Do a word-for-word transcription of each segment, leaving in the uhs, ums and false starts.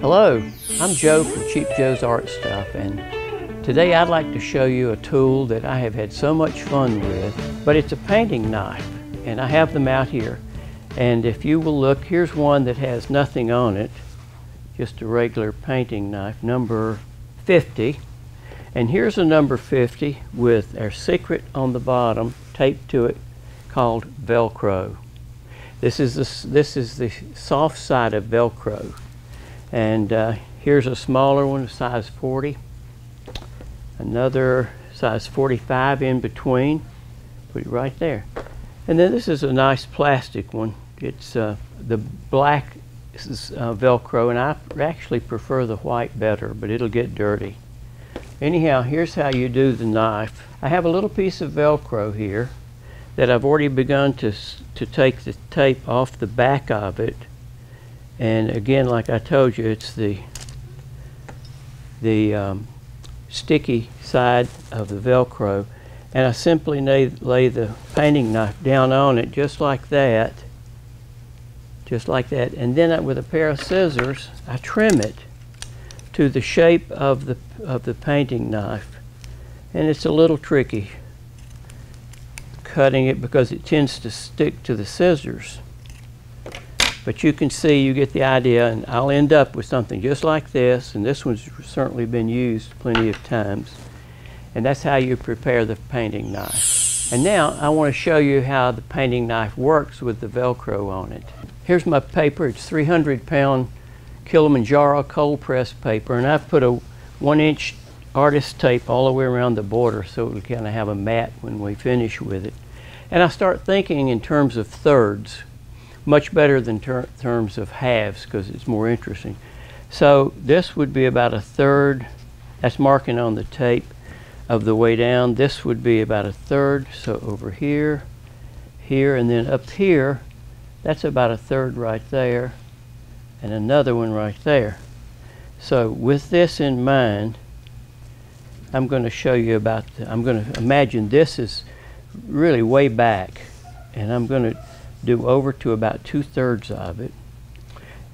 Hello, I'm Joe from Cheap Joe's Art Stuff, and today I'd like to show you a tool that I have had so much fun with, but it's a painting knife, and I have them out here. And if you will look, here's one that has nothing on it, just a regular painting knife, number fifty. And here's a number fifty with our secret on the bottom taped to it called Velcro. This is the, this is the soft side of Velcro. And uh, here's a smaller one, size forty. Another size forty-five in between. Put it right there. And then this is a nice plastic one. It's uh, the black this is, uh, Velcro, and I actually prefer the white better, but it'll get dirty. Anyhow, here's how you do the knife. I have a little piece of Velcro here that I've already begun to, to take the tape off the back of it. And again, like I told you, it's the, the um, sticky side of the Velcro. And I simply lay, lay the painting knife down on it just like that, just like that. And then I, with a pair of scissors, I trim it to the shape of the, of the painting knife. And it's a little tricky cutting it because it tends to stick to the scissors. But you can see, you get the idea, and I'll end up with something just like this, and this one's certainly been used plenty of times. And that's how you prepare the painting knife. And now I want to show you how the painting knife works with the Velcro on it. Here's my paper. It's three hundred pound Kilimanjaro cold press paper, and I've put a one inch artist tape all the way around the border so it'll kind of have a mat when we finish with it. And I start thinking in terms of thirds, much better than ter terms of halves because it's more interesting. So this would be about a third, that's marking on the tape of the way down. This would be about a third, so over here, here, and then up here, that's about a third right there, and another one right there. So with this in mind, I'm going to show you about, the, I'm going to imagine this is really way back, and I'm going to do over to about two-thirds of it,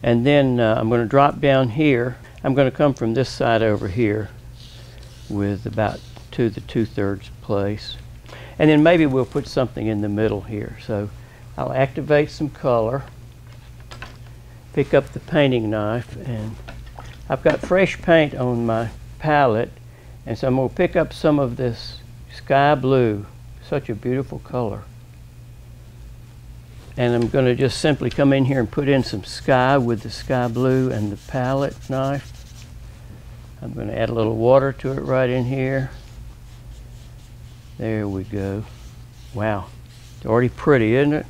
and then uh, I'm going to drop down here. I'm going to come from this side over here with about to the two-thirds place, and then maybe we'll put something in the middle here. So I'll activate some color, pick up the painting knife, and I've got fresh paint on my palette, and so I'm going to pick up some of this sky blue, such a beautiful color. And I'm going to just simply come in here and put in some sky with the sky blue and the palette knife. I'm going to add a little water to it right in here. There we go. Wow, it's already pretty, isn't it?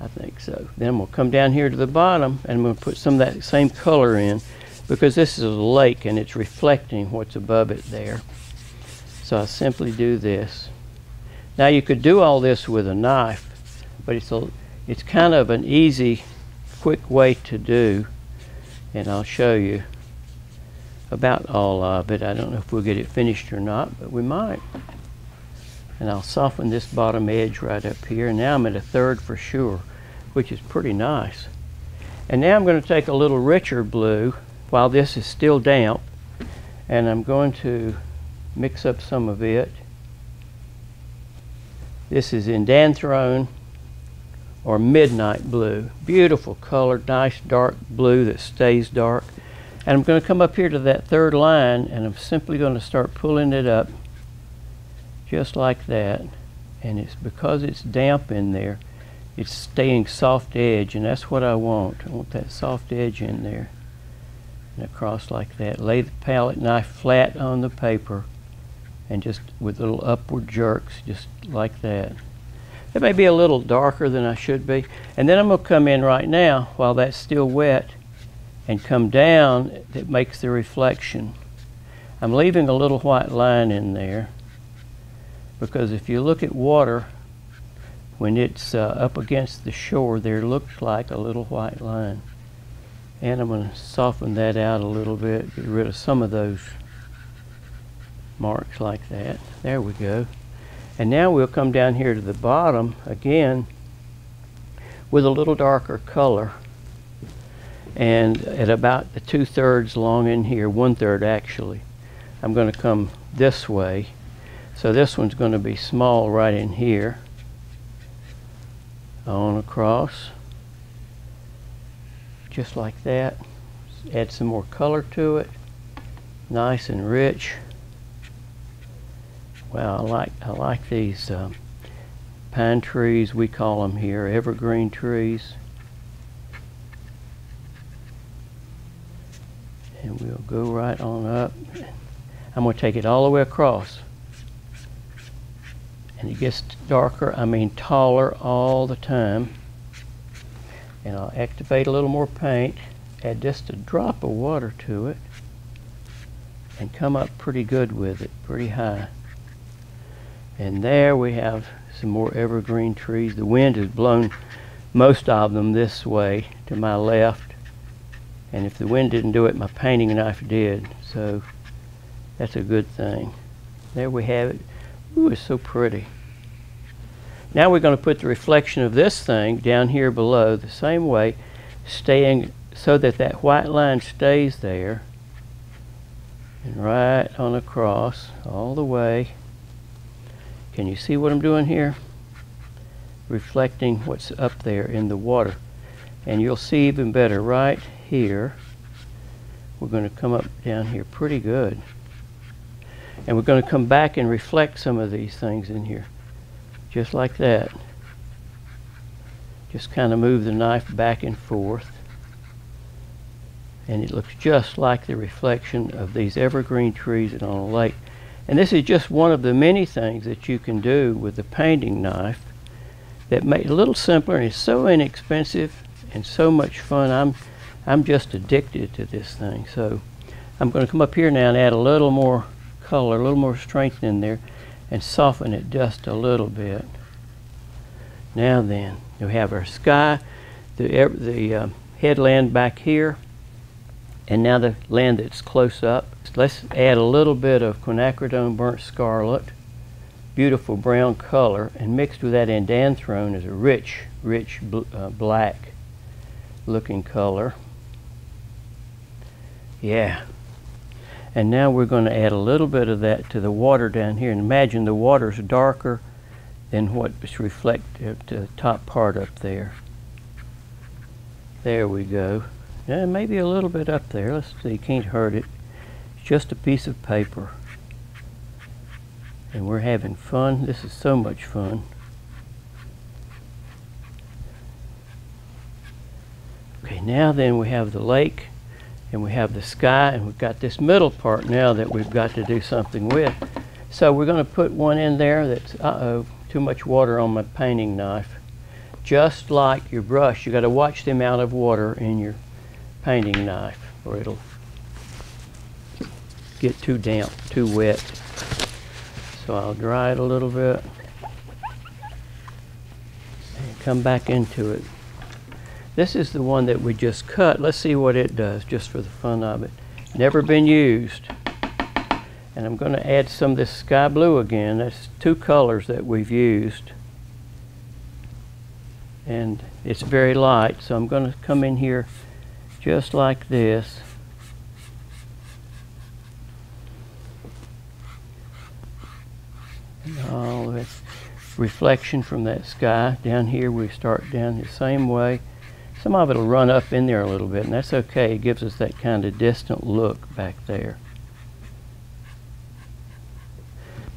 I think so. Then we'll come down here to the bottom, and I'm going to put some of that same color in because this is a lake and it's reflecting what's above it there. So I simply do this. Now you could do all this with a knife, but it's a It's kind of an easy, quick way to do, and I'll show you about all of it. I don't know if we'll get it finished or not, but we might. And I'll soften this bottom edge right up here. Now I'm at a third for sure, which is pretty nice. And now I'm going to take a little richer blue while this is still damp, and I'm going to mix up some of it. This is Indanthrone or midnight blue. Beautiful color, nice dark blue that stays dark. And I'm going to come up here to that third line, and I'm simply going to start pulling it up just like that. And it's because it's damp in there, it's staying soft edge, and that's what I want. I want that soft edge in there. And across like that. Lay the palette knife flat on the paper, and just with little upward jerks, just like that. It may be a little darker than I should be. And then I'm going to come in right now while that's still wet and come down. That makes the reflection. I'm leaving a little white line in there because if you look at water, when it's uh, up against the shore, there looks like a little white line. And I'm going to soften that out a little bit, get rid of some of those marks like that. There we go. And now we'll come down here to the bottom again with a little darker color. and at about two-thirds long in here, one-third actually, I'm going to come this way. So this one's going to be small right in here, on across, just like that. Add some more color to it, nice and rich. Wow, I like I like these um, pine trees. We call them here evergreen trees. And we'll go right on up. I'm going to take it all the way across. And it gets darker, I mean taller all the time. And I'll activate a little more paint, add just a drop of water to it, and come up pretty good with it, pretty high. And there we have some more evergreen trees. The wind has blown most of them this way to my left. And if the wind didn't do it, my painting knife did. So that's a good thing. There we have it. Ooh, it's so pretty. Now we're going to put the reflection of this thing down here below the same way, staying so that that white line stays there. And right on across all the way. Can you see what I'm doing here? Reflecting what's up there in the water. And you'll see even better right here. We're going to come up down here pretty good. And we're going to come back and reflect some of these things in here. Just like that. Just kind of move the knife back and forth. And it looks just like the reflection of these evergreen trees on a lake. And this is just one of the many things that you can do with the painting knife that make it a little simpler, and it's so inexpensive and so much fun. I'm, I'm just addicted to this thing. So I'm going to come up here now and add a little more color, a little more strength in there, and soften it just a little bit. Now then, we have our sky, the, the uh, headland back here, and now the land that's close up. Let's add a little bit of quinacridone burnt scarlet, beautiful brown color, and mixed with that indanthrone is a rich, rich bl uh, black looking color. Yeah. And now we're going to add a little bit of that to the water down here. And imagine the water's darker than what's reflected to the top part up there. There we go. Yeah, maybe a little bit up there. Let's see, can't hurt it. Just a piece of paper, and we're having fun. This is so much fun. Okay, now then we have the lake and we have the sky, and we've got this middle part now that we've got to do something with. So we're going to put one in there that's uh-oh, too much water on my painting knife. Just like your brush, you got to watch the amount of water in your painting knife or it'll get too damp, too wet. So I'll dry it a little bit and come back into it. This is the one that we just cut. Let's see what it does, just for the fun of it. Never been used. And I'm going to add some of this sky blue again. That's two colors that we've used. And it's very light, so I'm going to come in here just like this. All that reflection from that sky down here, we start down the same way. Some of it will run up in there a little bit, and that's okay. It gives us that kind of distant look back there.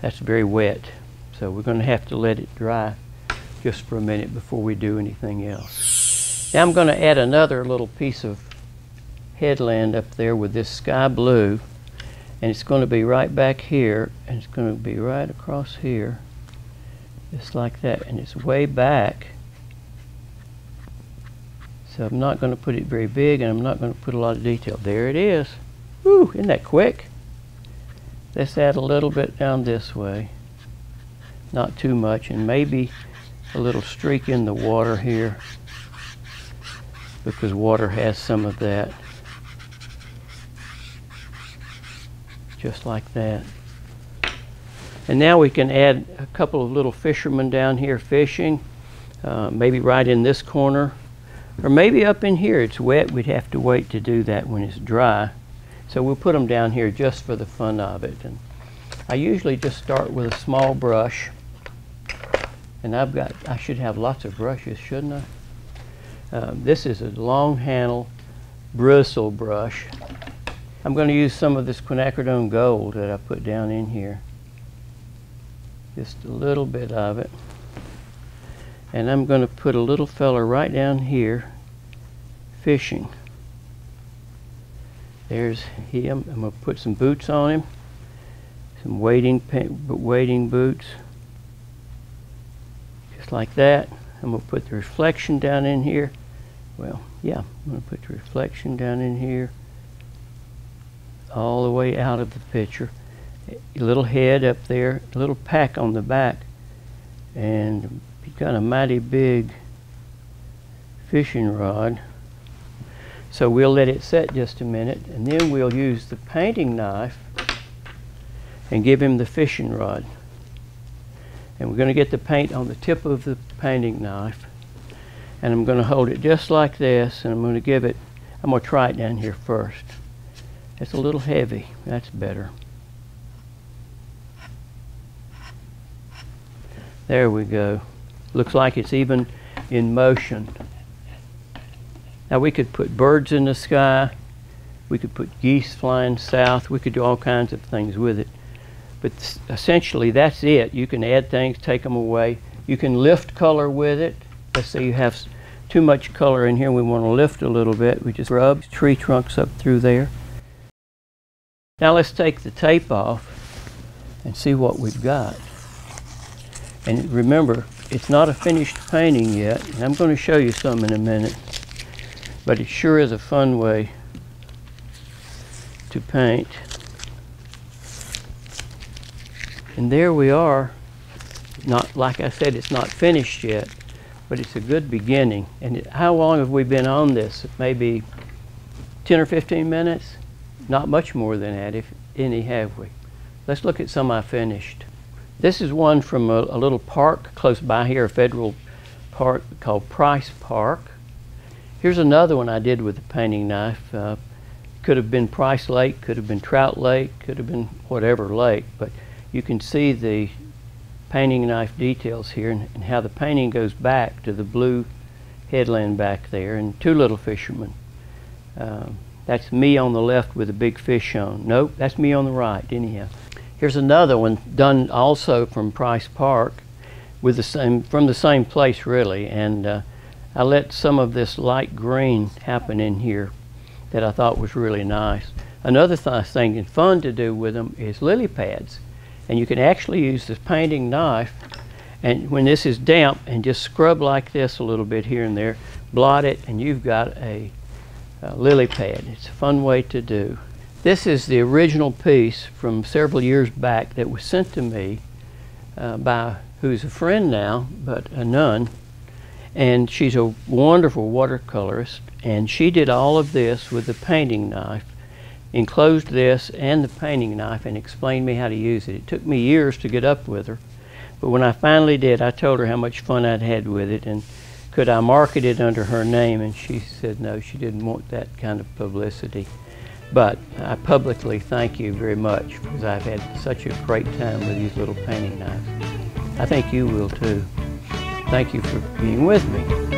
That's very wet, so we're going to have to let it dry just for a minute before we do anything else. Now I'm going to add another little piece of headland up there with this sky blue. And it's going to be right back here, and it's going to be right across here, just like that. And it's way back, so I'm not going to put it very big, and I'm not going to put a lot of detail. There it is. Woo, isn't that quick? Let's add a little bit down this way, not too much, and maybe a little streak in the water here, because water has some of that. Just like that. And now we can add a couple of little fishermen down here fishing, uh, maybe right in this corner Or maybe up in here it's wet. We'd have to wait to do that when it's dry. So we'll put them down here just for the fun of it. And I usually just start with a small brush. And I've got, I should have lots of brushes, shouldn't I? Um, this is a long handle bristle brush. I'm going to use some of this quinacridone gold that I put down in here. Just a little bit of it. And I'm going to put a little fella right down here fishing. There's him. I'm going to put some boots on him. Some wading, wading boots. Just like that. I'm going to put the reflection down in here. Well, yeah, I'm going to put the reflection down in here. All the way out of the picture. A little head up there. A little pack on the back. And he's got a mighty big fishing rod. So we'll let it set just a minute, and then we'll use the painting knife and give him the fishing rod. And we're going to get the paint on the tip of the painting knife, and I'm going to hold it just like this, and I'm going to give it, I'm going to try it down here first. It's a little heavy. That's better. There we go. Looks like it's even in motion. Now we could put birds in the sky, we could put geese flying south, we could do all kinds of things with it. But essentially that's it. You can add things, take them away. You can lift color with it. Let's say you have too much color in here, we want to lift a little bit. We just rub tree trunks up through there. Now let's take the tape off and see what we've got. And remember, it's not a finished painting yet, and I'm going to show you some in a minute, but it sure is a fun way to paint. And there we are. Not, like I said, it's not finished yet, but it's a good beginning. And it, how long have we been on this? Maybe ten or fifteen minutes? Not much more than that, if any, have we? Let's look at some I finished. This is one from a, a little park close by here, a federal park called Price Park. Here's another one I did with a painting knife. Uh, could have been Price Lake, could have been Trout Lake, could have been whatever lake, but you can see the painting knife details here and, and how the painting goes back to the blue headland back there and two little fishermen. Um, that's me on the left with a big fish on. Nope, that's me on the right anyhow. Here's another one done also from Price Park, with the same, from the same place really, and uh, I let some of this light green happen in here that I thought was really nice. Another th thing and fun to do with them is lily pads, and you can actually use this painting knife, and when this is damp, and just scrub like this a little bit here and there, blot it, and you've got a, a lily pad. It's a fun way to do. This is the original piece from several years back that was sent to me uh, by who's a friend now, but a nun. And she's a wonderful watercolorist, and she did all of this with the painting knife, enclosed this and the painting knife, and explained me how to use it. It took me years to get up with her, but when I finally did, I told her how much fun I'd had with it and could I market it under her name, and she said no, she didn't want that kind of publicity. But I publicly thank you very much, because I've had such a great time with these little painting knives. I think you will too. Thank you for being with me.